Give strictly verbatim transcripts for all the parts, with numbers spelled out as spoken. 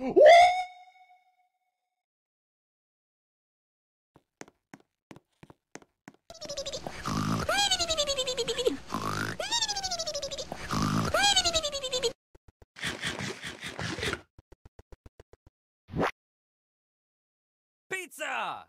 Woo! Pizza!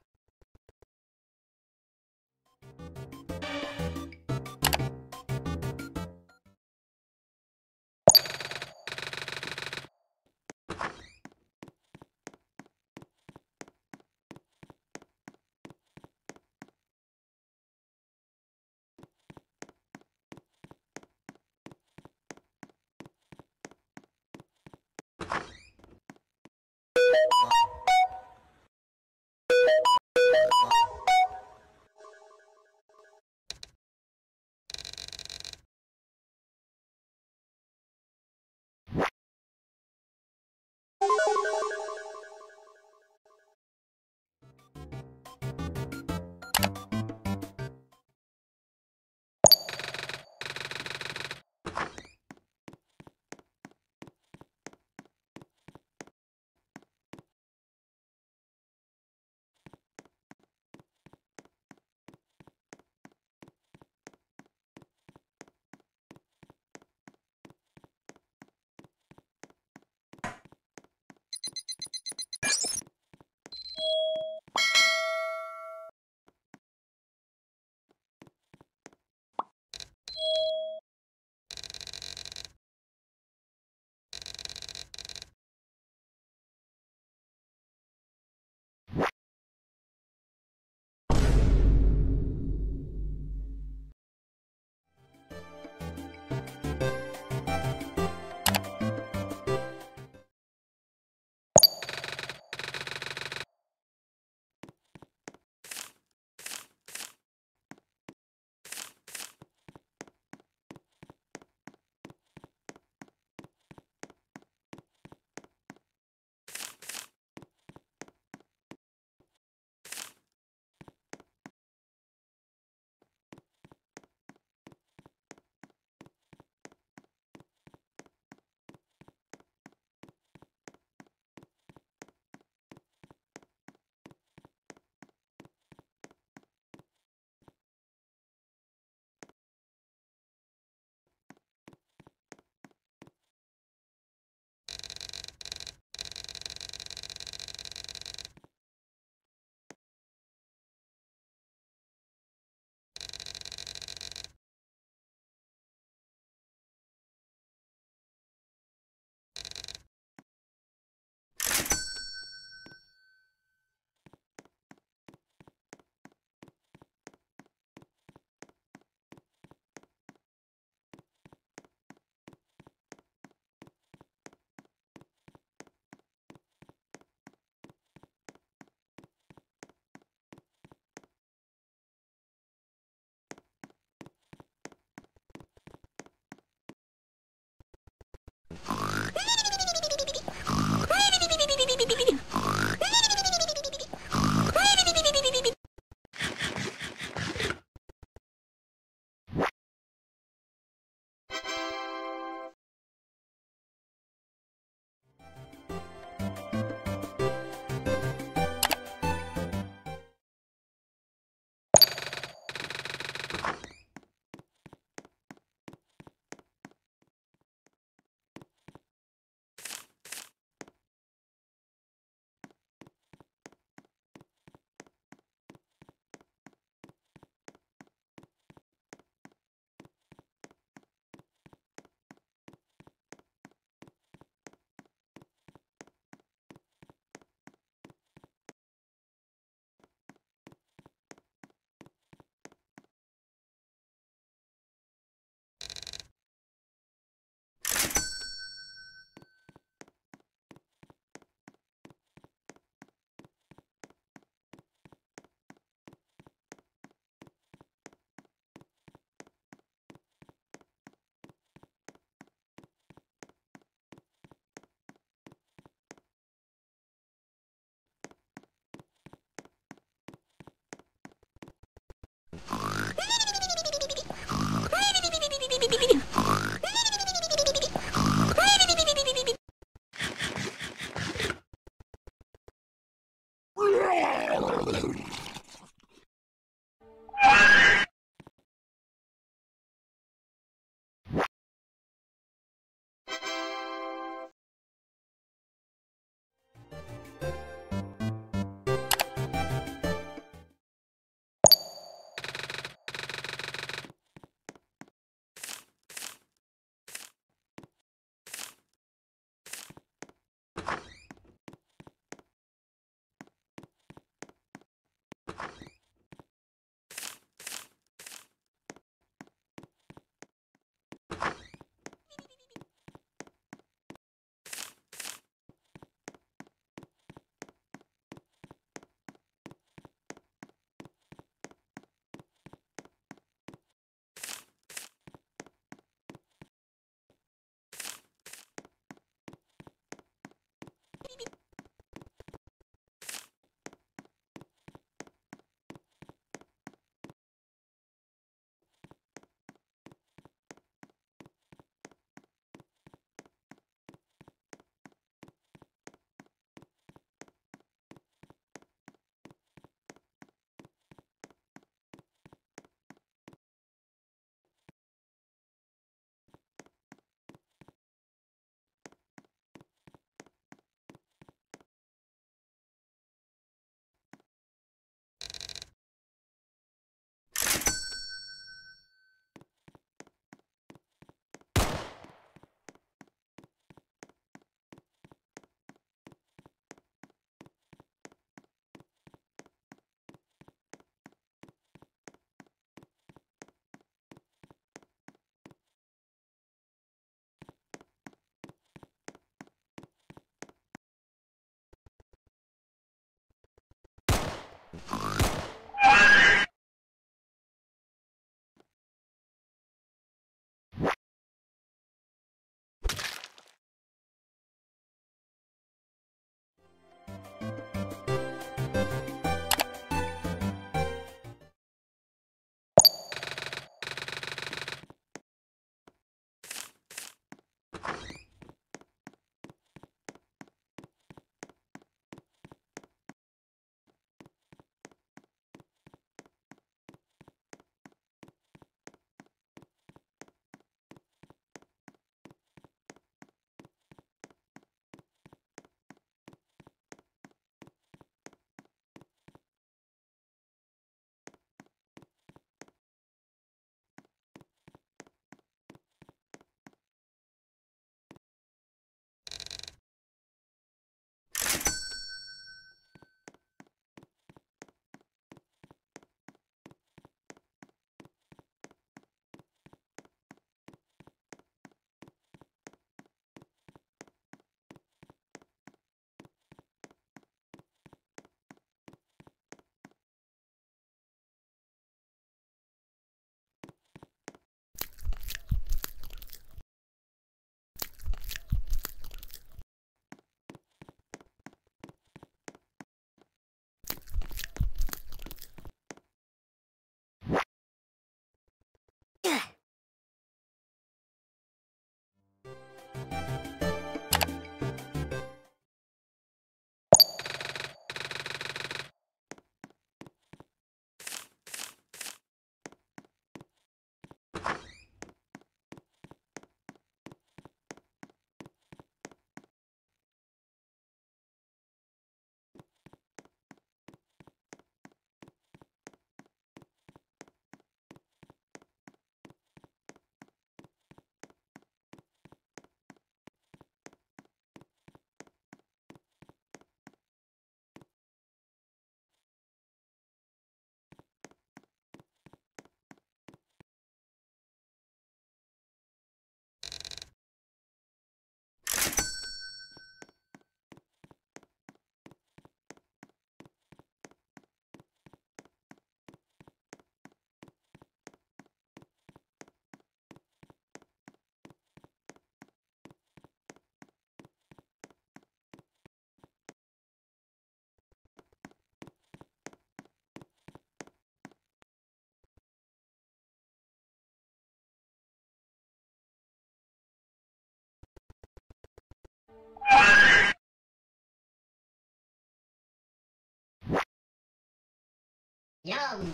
Yum!